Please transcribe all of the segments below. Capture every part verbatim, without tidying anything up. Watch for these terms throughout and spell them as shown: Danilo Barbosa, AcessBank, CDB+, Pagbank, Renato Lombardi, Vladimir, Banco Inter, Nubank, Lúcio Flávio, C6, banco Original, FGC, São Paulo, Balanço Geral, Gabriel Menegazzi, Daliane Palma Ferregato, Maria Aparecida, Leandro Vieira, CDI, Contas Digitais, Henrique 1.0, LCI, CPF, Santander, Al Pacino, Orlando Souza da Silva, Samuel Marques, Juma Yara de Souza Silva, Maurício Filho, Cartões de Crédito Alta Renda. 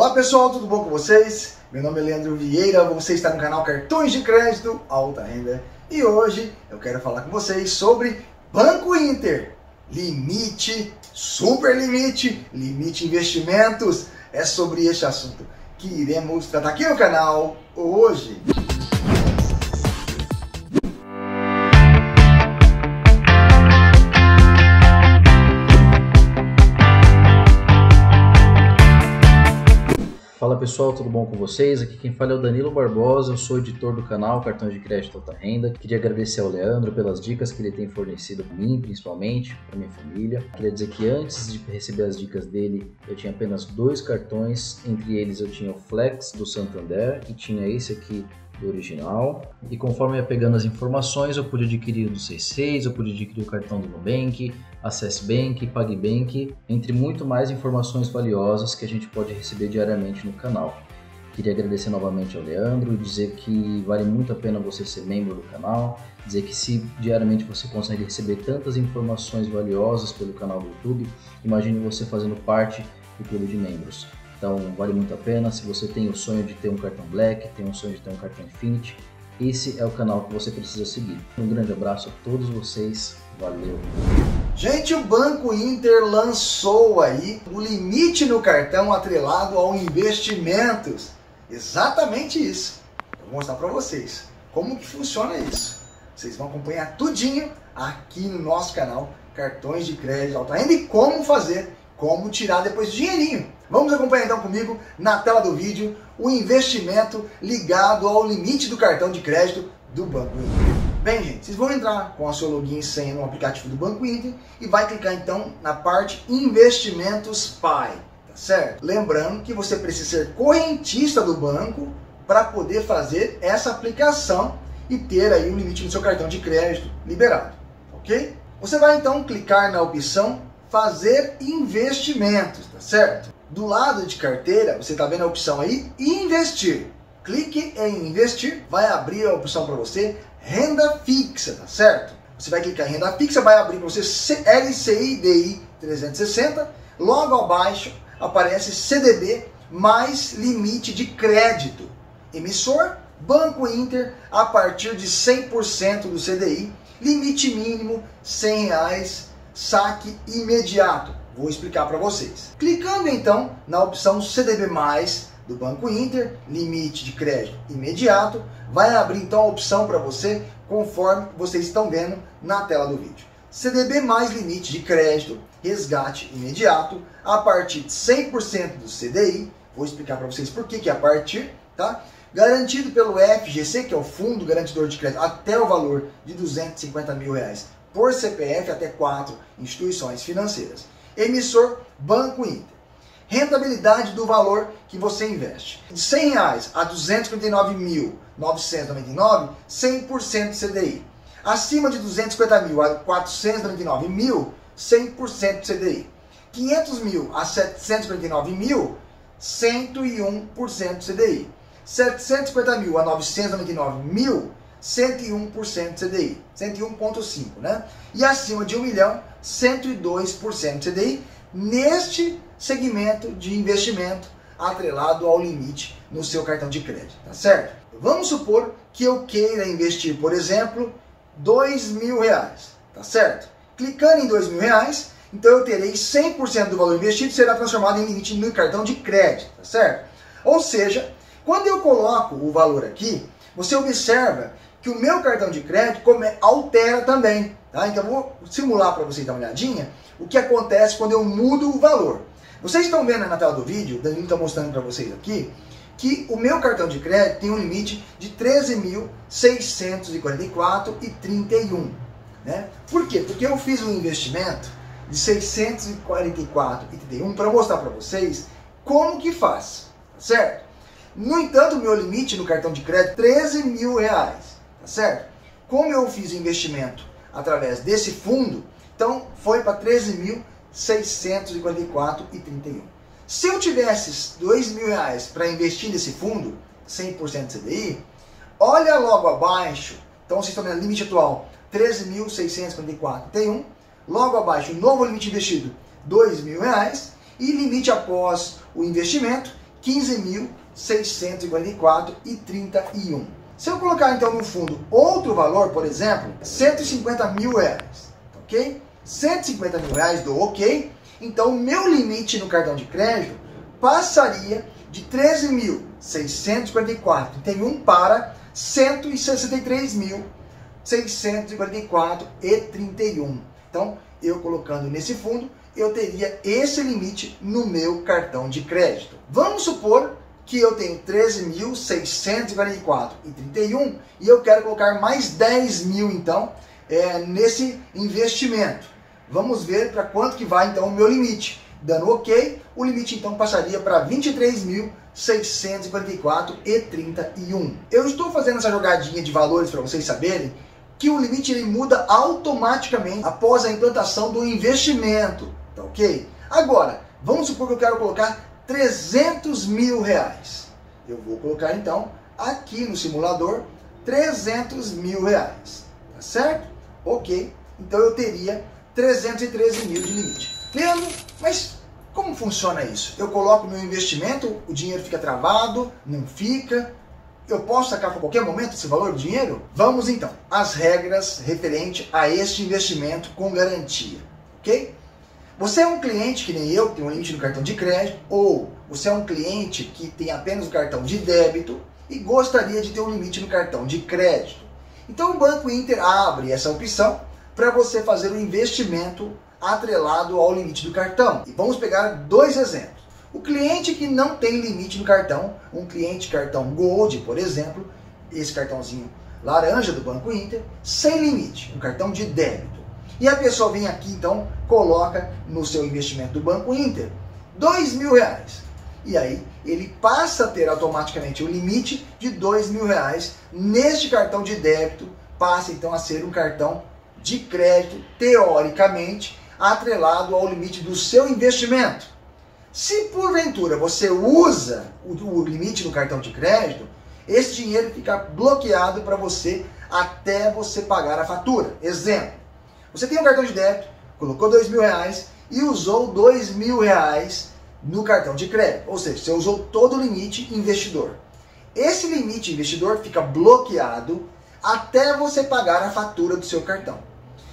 Olá pessoal, tudo bom com vocês? Meu nome é Leandro Vieira, você está no canal Cartões de Crédito Alta Renda e hoje eu quero falar com vocês sobre Banco Inter, limite, super limite, limite investimentos, é sobre este assunto que iremos tratar aqui no canal hoje. Fala pessoal, tudo bom com vocês? Aqui quem fala é o Danilo Barbosa, eu sou editor do canal Cartões de Crédito Alta Renda. Queria agradecer ao Leandro pelas dicas que ele tem fornecido para mim, principalmente, para minha família. Queria dizer que antes de receber as dicas dele, eu tinha apenas dois cartões, entre eles eu tinha o Flex do Santander e tinha esse aqui do Original. E conforme eu ia pegando as informações, eu pude adquirir o do C seis, eu pude adquirir o cartão do Nubank, AcessBank, Pagbank, entre muito mais informações valiosas que a gente pode receber diariamente no canal. Queria agradecer novamente ao Leandro e dizer que vale muito a pena você ser membro do canal, dizer que se diariamente você consegue receber tantas informações valiosas pelo canal do YouTube, imagine você fazendo parte do clube de membros. Então vale muito a pena. Se você tem o sonho de ter um cartão Black, tem o sonho de ter um cartão Infinity, esse é o canal que você precisa seguir. Um grande abraço a todos vocês, valeu! Gente, o Banco Inter lançou aí o limite no cartão atrelado ao investimentos. Exatamente isso. Eu vou mostrar para vocês como que funciona isso. Vocês vão acompanhar tudinho aqui no nosso canal Cartões de Crédito Alta Renda e como fazer, como tirar depois dinheirinho. Vamos acompanhar então comigo, na tela do vídeo, o investimento ligado ao limite do cartão de crédito do Banco Inter. Bem, gente, vocês vão entrar com a sua login e senha no aplicativo do Banco Inter e vai clicar então na parte Investimentos Pai, tá certo? Lembrando que você precisa ser correntista do banco para poder fazer essa aplicação e ter aí o limite no seu cartão de crédito liberado, ok? Você vai então clicar na opção Fazer Investimentos, tá certo? Do lado de carteira, você está vendo a opção aí, investir. Clique em investir, vai abrir a opção para você, renda fixa, tá certo? Você vai clicar em renda fixa, vai abrir para você L C I, D I trezentos e sessenta, logo abaixo aparece C D B mais limite de crédito. Emissor, Banco Inter, a partir de cem por cento do C D I, limite mínimo cem reais, saque imediato. Vou explicar para vocês. Clicando então na opção C D B mais, do Banco Inter, limite de crédito imediato, vai abrir então a opção para você, conforme vocês estão vendo na tela do vídeo. C D B mais, limite de crédito, resgate imediato, a partir de cem por cento do C D I, vou explicar para vocês por que que é a partir, tá? Garantido pelo F G C, que é o Fundo Garantidor de Crédito, até o valor de duzentos e cinquenta mil reais por C P F, até quatro instituições financeiras. Emissor, Banco Inter. Rentabilidade do valor que você investe. De cem reais a duzentos e cinquenta e nove mil novecentos e noventa e nove reais, cem por cento C D I. Acima de duzentos e cinquenta mil a quatrocentos e noventa e nove mil, cem por cento C D I. quinhentos mil a setecentos e cinquenta e nove mil, cento e um por cento C D I. setecentos e cinquenta mil a novecentos e noventa e nove mil, cento e um por cento C D I, cento e um vírgula cinco, né? E acima de um milhão, cento e dois por cento C D I, neste segmento de investimento atrelado ao limite no seu cartão de crédito, tá certo? Vamos supor que eu queira investir, por exemplo, dois mil reais, tá certo? Clicando em dois mil reais, então eu terei cem por cento do valor investido será transformado em limite no cartão de crédito, tá certo? Ou seja, quando eu coloco o valor aqui, você observa que o meu cartão de crédito altera também, tá? Então vou simular para vocês dar uma olhadinha o que acontece quando eu mudo o valor. Vocês estão vendo na tela do vídeo, o Danilo está mostrando para vocês aqui, que o meu cartão de crédito tem um limite de treze mil seiscentos e quarenta e quatro reais e trinta e um centavos, né? Por quê? Porque eu fiz um investimento de seiscentos e quarenta e quatro reais e trinta e um centavos para mostrar para vocês como que faz, tá certo? No entanto, o meu limite no cartão de crédito é treze mil reais, tá certo? Como eu fiz o investimento através desse fundo, então foi para treze mil seiscentos e quarenta e quatro reais e trinta e um centavos. Se eu tivesse dois mil reais para investir nesse fundo, cem por cento C D I, olha logo abaixo, então vocês estão vendo o limite atual, treze mil seiscentos e quarenta e quatro reais e trinta e um centavos, logo abaixo, o novo limite investido, dois mil reais, e limite após o investimento, quinze mil seiscentos e quarenta e quatro reais e trinta e um centavos. Se eu colocar então no fundo outro valor, por exemplo, cento e cinquenta mil reais, ok? cento e cinquenta mil reais do ok, então meu limite no cartão de crédito passaria de treze mil seiscentos e quarenta e quatro reais e trinta e um centavos para cento e sessenta e três mil seiscentos e quarenta e quatro reais e trinta e um centavos. Então, eu colocando nesse fundo, eu teria esse limite no meu cartão de crédito. Vamos supor que eu tenho treze mil seiscentos e quarenta e quatro reais e trinta e um centavos e eu quero colocar mais dez mil, então, é, nesse investimento. Vamos ver para quanto que vai, então, o meu limite. Dando ok, o limite, então, passaria para vinte e três mil seiscentos e quarenta e quatro reais e trinta e um centavos. Eu estou fazendo essa jogadinha de valores para vocês saberem que o limite ele muda automaticamente após a implantação do investimento, tá ok? Agora, vamos supor que eu quero colocar trezentos mil reais. Eu vou colocar então aqui no simulador trezentos mil reais, tá certo? Ok, então eu teria trezentos e treze mil de limite. Leandro, mas como funciona isso? Eu coloco meu investimento, o dinheiro fica travado, não fica? Eu posso sacar a qualquer momento esse valor do dinheiro? Vamos então, as regras referentes a este investimento com garantia, ok? Você é um cliente que nem eu, que tem um limite no cartão de crédito, ou você é um cliente que tem apenas o cartão de débito e gostaria de ter um limite no cartão de crédito. Então o Banco Inter abre essa opção para você fazer um investimento atrelado ao limite do cartão. E vamos pegar dois exemplos. O cliente que não tem limite no cartão, um cliente cartão Gold, por exemplo, esse cartãozinho laranja do Banco Inter, sem limite, um cartão de débito. E a pessoa vem aqui, então, coloca no seu investimento do Banco Inter dois mil reais. E aí ele passa a ter automaticamente o limite de dois mil reais neste cartão de débito, passa então a ser um cartão de crédito, teoricamente, atrelado ao limite do seu investimento. Se porventura você usa o limite do cartão de crédito, esse dinheiro fica bloqueado para você até você pagar a fatura. Exemplo, você tem um cartão de débito, colocou dois mil reais e usou dois mil reais no cartão de crédito. Ou seja, você usou todo o limite investidor. Esse limite investidor fica bloqueado até você pagar a fatura do seu cartão.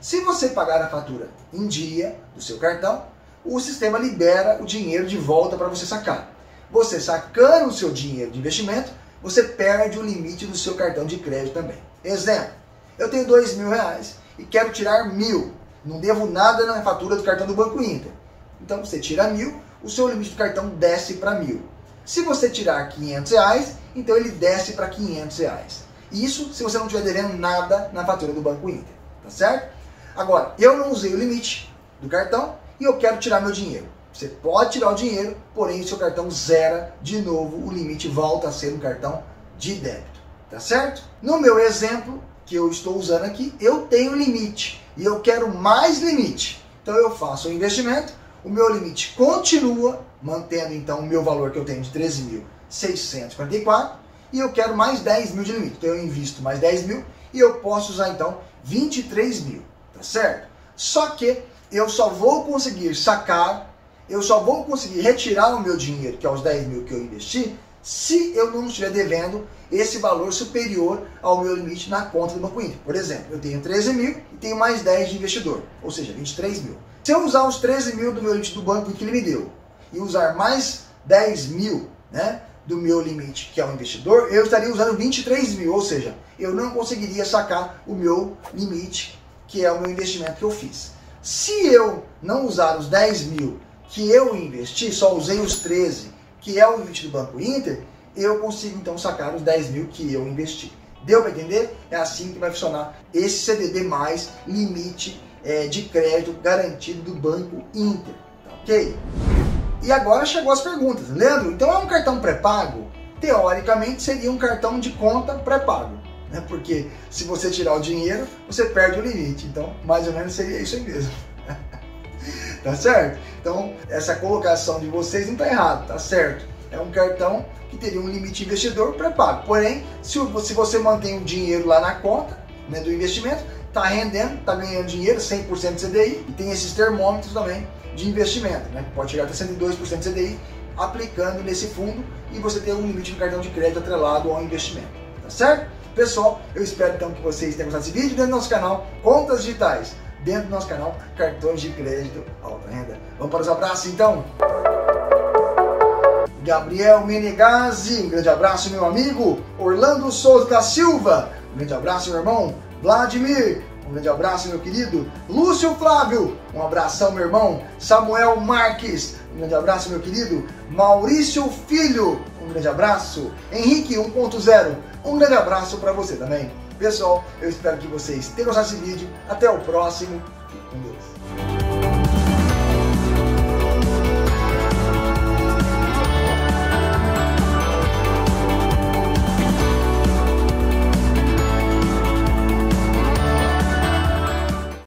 Se você pagar a fatura em dia do seu cartão, o sistema libera o dinheiro de volta para você sacar. Você sacando o seu dinheiro de investimento, você perde o limite do seu cartão de crédito também. Exemplo, eu tenho dois mil reais e quero tirar mil. Não devo nada na fatura do cartão do Banco Inter. Então você tira mil, o seu limite do cartão desce para mil. Se você tirar quinhentos reais, então ele desce para quinhentos reais. Isso se você não estiver devendo nada na fatura do Banco Inter, tá certo? Agora, eu não usei o limite do cartão, e eu quero tirar meu dinheiro. Você pode tirar o dinheiro, porém o seu cartão zera de novo, o limite volta a ser um cartão de débito, tá certo? No meu exemplo que eu estou usando aqui, eu tenho limite e eu quero mais limite. Então eu faço o investimento, o meu limite continua, mantendo então o meu valor que eu tenho de treze mil seiscentos e quarenta e quatro reais e eu quero mais dez mil de limite. Então eu invisto mais dez mil e eu posso usar então vinte e três mil, tá certo? Só que eu só vou conseguir sacar, eu só vou conseguir retirar o meu dinheiro, que é os dez mil que eu investi, se eu não estiver devendo esse valor superior ao meu limite na conta do Banco Inter. Por exemplo, eu tenho treze mil e tenho mais dez de investidor, ou seja, vinte e três mil. Se eu usar os treze mil do meu limite do Banco que ele me deu e usar mais dez mil, né, do meu limite, que é o investidor, eu estaria usando vinte e três mil, ou seja, eu não conseguiria sacar o meu limite, que é o meu investimento que eu fiz. Se eu não usar os dez mil que eu investi, só usei os treze, que é o limite do Banco Inter, eu consigo então sacar os dez mil que eu investi. Deu para entender? É assim que vai funcionar esse C D B mais, limite é, de crédito garantido do Banco Inter, tá ok? E agora chegou as perguntas. Leandro, então é um cartão pré-pago? Teoricamente seria um cartão de conta pré-pago. Porque se você tirar o dinheiro, você perde o limite. Então, mais ou menos seria isso aí mesmo. Tá certo? Então, essa colocação de vocês não está errada, tá certo? É um cartão que teria um limite investidor pré-pago. Porém, se você mantém o dinheiro lá na conta, né, do investimento, está rendendo, está ganhando dinheiro, cem por cento C D I. E tem esses termômetros também de investimento, né? Pode chegar até cento e dois por cento C D I. aplicando nesse fundo e você tem um limite no cartão de crédito atrelado ao investimento, tá certo? Pessoal, eu espero então que vocês tenham gostado desse vídeo dentro do nosso canal Contas Digitais, dentro do nosso canal Cartões de Crédito Alta Renda. Vamos para os abraços então? Gabriel Menegazzi, um grande abraço meu amigo. Orlando Souza da Silva, um grande abraço meu irmão. Vladimir, um grande abraço meu querido. Lúcio Flávio, um abração meu irmão. Samuel Marques, um grande abraço meu querido. Maurício Filho, um grande abraço. Henrique um ponto zero, um grande abraço para você também. Pessoal, eu espero que vocês tenham gostado desse vídeo. Até o próximo. Fique com Deus.